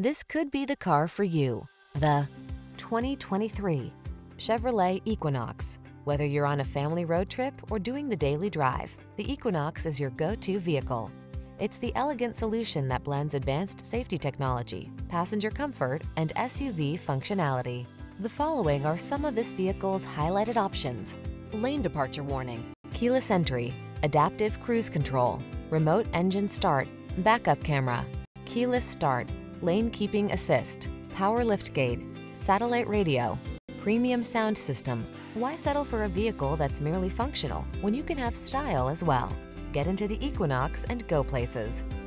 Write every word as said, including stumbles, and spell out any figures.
This could be the car for you. The twenty twenty-three Chevrolet Equinox. Whether you're on a family road trip or doing the daily drive, the Equinox is your go-to vehicle. It's the elegant solution that blends advanced safety technology, passenger comfort, and S U V functionality. The following are some of this vehicle's highlighted options: lane departure warning, keyless entry, adaptive cruise control, remote engine start, backup camera, keyless start, lane keeping assist, power liftgate, satellite radio, premium sound system. Why settle for a vehicle that's merely functional when you can have style as well? Get into the Equinox and go places.